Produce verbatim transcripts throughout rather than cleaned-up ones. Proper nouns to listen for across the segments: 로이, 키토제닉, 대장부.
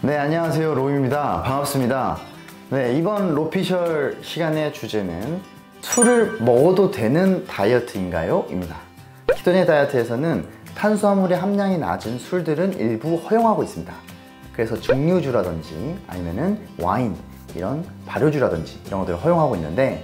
네, 안녕하세요. 로이입니다. 반갑습니다. 네, 이번 로피셜 시간의 주제는 술을 먹어도 되는 다이어트인가요? 입니다. 키토네 다이어트에서는 탄수화물의 함량이 낮은 술들은 일부 허용하고 있습니다. 그래서 증류주라든지 아니면은 와인, 이런 발효주라든지 이런 것들을 허용하고 있는데,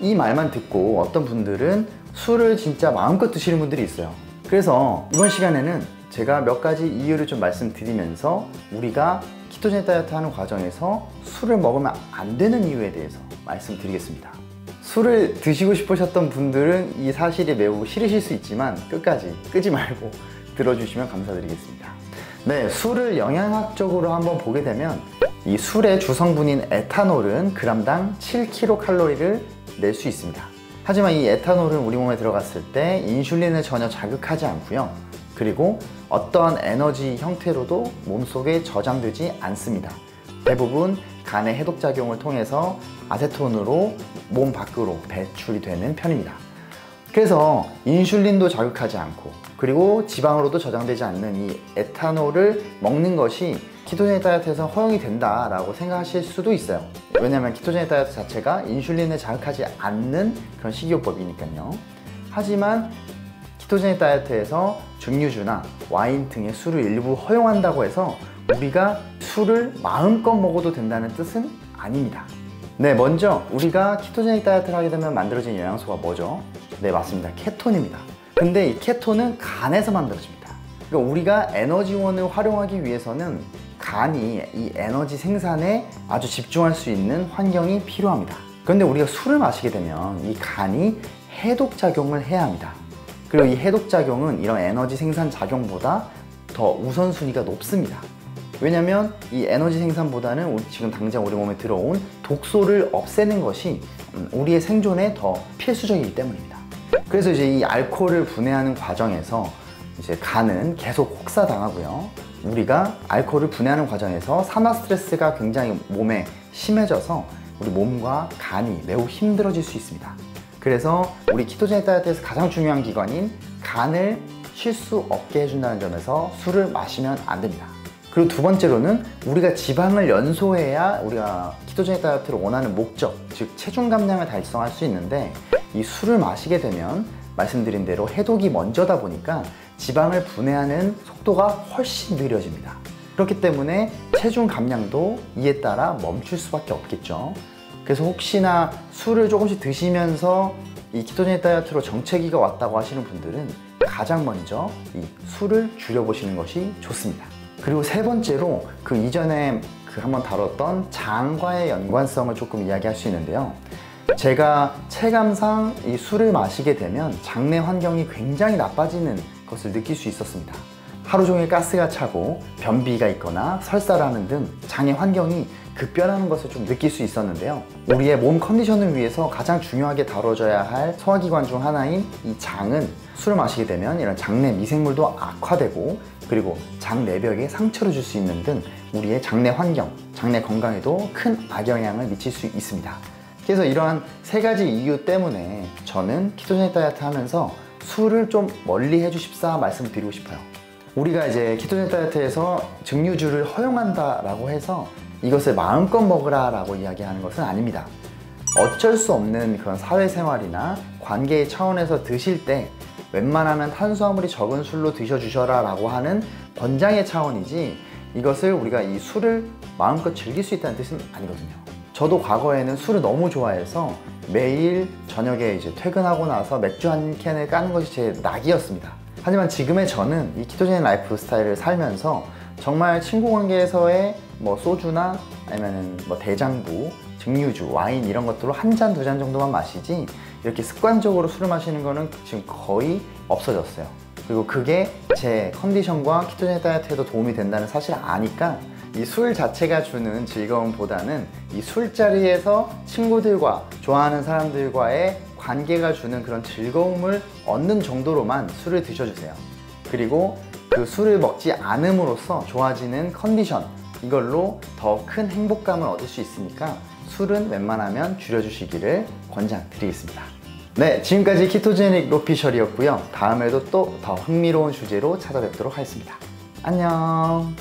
이 말만 듣고 어떤 분들은 술을 진짜 마음껏 드시는 분들이 있어요. 그래서 이번 시간에는 제가 몇 가지 이유를 좀 말씀드리면서 우리가 키토제닉 다이어트 하는 과정에서 술을 먹으면 안 되는 이유에 대해서 말씀드리겠습니다. 술을 드시고 싶으셨던 분들은 이 사실이 매우 싫으실 수 있지만 끝까지 끄지 말고 들어주시면 감사드리겠습니다. 네, 술을 영양학적으로 한번 보게 되면 이 술의 주성분인 에탄올은 그람당 칠 킬로칼로리를 낼 수 있습니다. 하지만 이 에탄올은 우리 몸에 들어갔을 때 인슐린을 전혀 자극하지 않고요. 그리고 어떠한 에너지 형태로도 몸속에 저장되지 않습니다. 대부분 간의 해독작용을 통해서 아세톤으로 몸 밖으로 배출이 되는 편입니다. 그래서 인슐린도 자극하지 않고 그리고 지방으로도 저장되지 않는 이 에탄올을 먹는 것이 키토제닉 다이어트에서 허용이 된다라고 생각하실 수도 있어요. 왜냐하면 키토제닉 다이어트 자체가 인슐린을 자극하지 않는 그런 식이요법이니까요. 하지만 키토제닉 다이어트에서 증류주나 와인 등의 술을 일부 허용한다고 해서 우리가 술을 마음껏 먹어도 된다는 뜻은 아닙니다. 네, 먼저 우리가 키토제닉 다이어트를 하게 되면 만들어진 영양소가 뭐죠? 네, 맞습니다. 케톤입니다. 근데 이 케톤은 간에서 만들어집니다. 그러니까 우리가 에너지원을 활용하기 위해서는 간이 이 에너지 생산에 아주 집중할 수 있는 환경이 필요합니다. 그런데 우리가 술을 마시게 되면 이 간이 해독작용을 해야 합니다. 그리고 이 해독작용은 이런 에너지 생산 작용보다 더 우선순위가 높습니다. 왜냐면 이 에너지 생산보다는 우리 지금 당장 우리 몸에 들어온 독소를 없애는 것이 우리의 생존에 더 필수적이기 때문입니다. 그래서 이제 이 알코올을 분해하는 과정에서 이제 간은 계속 혹사당하고요. 우리가 알코올을 분해하는 과정에서 산화 스트레스가 굉장히 몸에 심해져서 우리 몸과 간이 매우 힘들어질 수 있습니다. 그래서 우리 키토제닉 다이어트에서 가장 중요한 기관인 간을 쉴 수 없게 해준다는 점에서 술을 마시면 안 됩니다. 그리고 두 번째로는 우리가 지방을 연소해야 우리가 키토제닉 다이어트를 원하는 목적, 즉 체중 감량을 달성할 수 있는데, 이 술을 마시게 되면 말씀드린 대로 해독이 먼저다 보니까 지방을 분해하는 속도가 훨씬 느려집니다. 그렇기 때문에 체중 감량도 이에 따라 멈출 수밖에 없겠죠. 그래서 혹시나 술을 조금씩 드시면서 이 키토제닉 다이어트로 정체기가 왔다고 하시는 분들은 가장 먼저 이 술을 줄여보시는 것이 좋습니다. 그리고 세 번째로 그 이전에 그 한번 다뤘던 장과의 연관성을 조금 이야기할 수 있는데요. 제가 체감상 이 술을 마시게 되면 장내 환경이 굉장히 나빠지는 것을 느낄 수 있었습니다. 하루 종일 가스가 차고 변비가 있거나 설사라는 등 장의 환경이 급변하는 것을 좀 느낄 수 있었는데요. 우리의 몸 컨디션을 위해서 가장 중요하게 다뤄져야 할 소화기관 중 하나인 이 장은 술을 마시게 되면 이런 장내 미생물도 악화되고, 그리고 장 내벽에 상처를 줄 수 있는 등 우리의 장내 환경, 장내 건강에도 큰 악영향을 미칠 수 있습니다. 그래서 이러한 세 가지 이유 때문에 저는 키토제닉 다이어트 하면서 술을 좀 멀리 해주십사 말씀드리고 싶어요. 우리가 이제 키토제닉 다이어트에서 증류주를 허용한다 라고 해서 이것을 마음껏 먹으라 라고 이야기하는 것은 아닙니다. 어쩔 수 없는 그런 사회생활이나 관계의 차원에서 드실 때 웬만하면 탄수화물이 적은 술로 드셔주셔라 라고 하는 권장의 차원이지, 이것을 우리가 이 술을 마음껏 즐길 수 있다는 뜻은 아니거든요. 저도 과거에는 술을 너무 좋아해서 매일 저녁에 이제 퇴근하고 나서 맥주 한 캔을 까는 것이 제 낙이었습니다. 하지만 지금의 저는 이 키토제닉 라이프 스타일을 살면서 정말 친구 관계에서의 뭐 소주나 아니면 뭐 대장부, 증류주, 와인 이런 것들로 한 잔, 두 잔 정도만 마시지, 이렇게 습관적으로 술을 마시는 거는 지금 거의 없어졌어요. 그리고 그게 제 컨디션과 키토제닉 다이어트에도 도움이 된다는 사실을 아니까 이 술 자체가 주는 즐거움보다는 이 술자리에서 친구들과 좋아하는 사람들과의 관계가 주는 그런 즐거움을 얻는 정도로만 술을 드셔주세요. 그리고 그 술을 먹지 않음으로써 좋아지는 컨디션, 이걸로 더 큰 행복감을 얻을 수 있으니까 술은 웬만하면 줄여주시기를 권장드리겠습니다. 네, 지금까지 키토제닉 로피셜이었고요. 다음에도 또 더 흥미로운 주제로 찾아뵙도록 하겠습니다. 안녕.